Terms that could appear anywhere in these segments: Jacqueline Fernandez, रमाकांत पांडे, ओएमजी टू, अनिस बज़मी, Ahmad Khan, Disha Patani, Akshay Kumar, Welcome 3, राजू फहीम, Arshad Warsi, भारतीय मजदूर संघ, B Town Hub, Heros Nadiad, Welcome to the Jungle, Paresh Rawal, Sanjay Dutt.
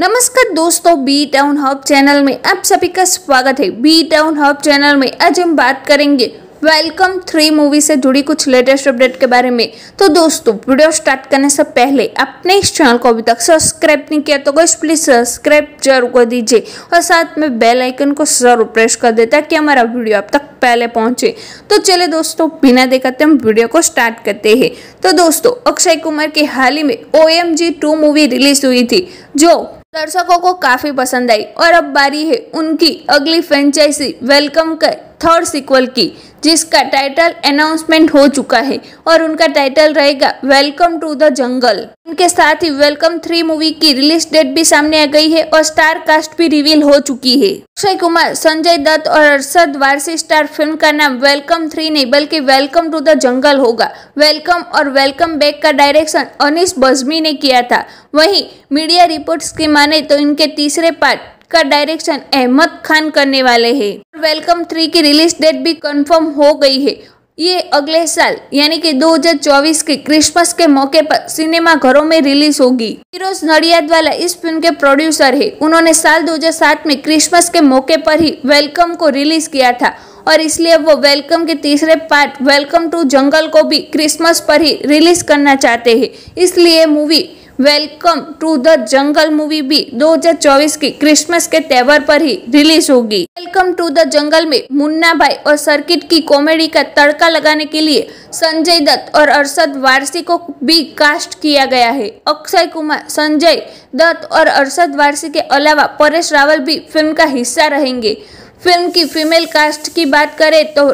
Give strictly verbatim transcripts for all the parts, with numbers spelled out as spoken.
नमस्कार दोस्तों, B town hub channel में आप सभी का स्वागत है। बी टाउन हब चैनल में आज हम बात करेंगे वेलकम थ्री मूवी से जुड़ी कुछ लेटेस्ट अपडेट के बारे में। तो दोस्तों, वीडियो स्टार्ट करने से पहले अपने इस चैनल को अभी तक सब्सक्राइब नहीं किया तो गाइस प्लीज़ सब्सक्राइब जरूर कर दीजिए और साथ में बेल आइकन को जरूर प्रेस कर दें ताकि हमारा वीडियो आप तक पहले पहुंचे। तो चले दोस्तों, बिना देखाते हम वीडियो को स्टार्ट करते हैं। तो दोस्तों, अक्षय कुमार की हाल ही में ओएमजी टू मूवी रिलीज हुई थी जो दर्शकों को काफी पसंद आई और अब बारी है उनकी अगली फ्रेंचाइजी वेलकम का थर्ड सीक्वल की, जिसका टाइटल अनाउंसमेंट हो चुका है और उनका टाइटल रहेगा वेलकम टू द जंगल। उनके साथ ही वेलकम थ्री मूवी की रिलीज डेट भी सामने आ गई है और स्टार कास्ट भी रिवील हो चुकी है। अक्षय कुमार, संजय दत्त और अरशद वारसी स्टार फिल्म का नाम वेलकम थ्री नहीं बल्कि वेलकम टू द जंगल होगा। वेलकम और वेलकम बैक का डायरेक्शन अनिस बज़मी ने किया था। वहीं मीडिया रिपोर्ट्स की माने तो इनके तीसरे पार्ट का डायरेक्शन अहमद खान करने वाले हैं। वेलकम थ्री की रिलीज डेट भी कंफर्म हो गई है। ये अगले साल यानी कि दो हज़ार चौबीस के क्रिसमस के मौके पर सिनेमा घरों में रिलीज होगी। हीरोस नडियाद वाला इस फिल्म के प्रोड्यूसर है। उन्होंने साल दो हज़ार सात में क्रिसमस के मौके पर ही वेलकम को रिलीज किया था और इसलिए वो वेलकम के तीसरे पार्ट वेलकम टू जंगल को भी क्रिसमस पर ही रिलीज करना चाहते है। इसलिए movie welcome to the jungle movie भी दो हज़ार चौबीस की क्रिसमस के त्योहार पर ही रिलीज होगी। वेलकम टू द जंगल में मुन्ना भाई और सर्किट की कॉमेडी का तड़का लगाने के लिए संजय दत्त और अरशद वारसी को भी कास्ट किया गया है। अक्षय कुमार, संजय दत्त और अरशद वारसी के अलावा परेश रावल भी फिल्म का हिस्सा रहेंगे। फिल्म की फीमेल कास्ट की बात करें तो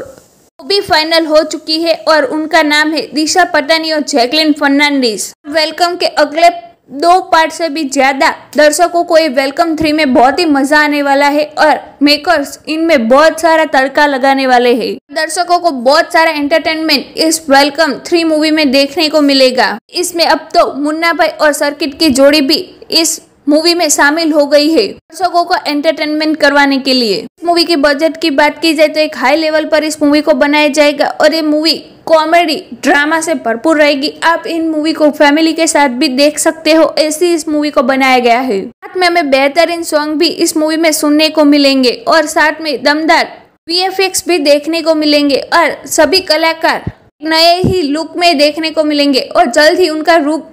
वो भी फाइनल हो चुकी है और उनका नाम है दिशा पटानी और जैकलिन फर्नांडीज। वेलकम के अगले दो पार्ट से भी ज्यादा दर्शकों को ये वेलकम थ्री में बहुत ही मजा आने वाला है और मेकर्स इनमें बहुत सारा तड़का लगाने वाले हैं। दर्शकों को बहुत सारा एंटरटेनमेंट इस वेलकम थ्री मूवी में देखने को मिलेगा। इसमें अब तो मुन्ना भाई और सर्किट की जोड़ी भी इस मूवी में शामिल हो गई है दर्शकों को एंटरटेनमेंट करवाने के लिए। मूवी के बजट की बात की जाए तो एक हाई लेवल पर इस मूवी को बनाया जाएगा और ये मूवी कॉमेडी ड्रामा से भरपूर रहेगी। आप इन मूवी को फैमिली के साथ भी देख सकते हो, ऐसी इस मूवी को बनाया गया है। साथ में हमें बेहतरीन सॉन्ग भी इस मूवी में सुनने को मिलेंगे और साथ में दमदार वीएफएक्स भी देखने को मिलेंगे और सभी कलाकार नए ही लुक में देखने को मिलेंगे और जल्द ही उनका रूप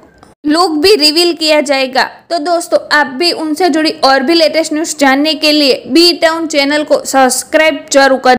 लुक भी रिवील किया जाएगा। तो दोस्तों, आप भी उनसे जुड़ी और भी लेटेस्ट न्यूज जानने के लिए बी टाउन चैनल को सब्सक्राइब जरूर करें।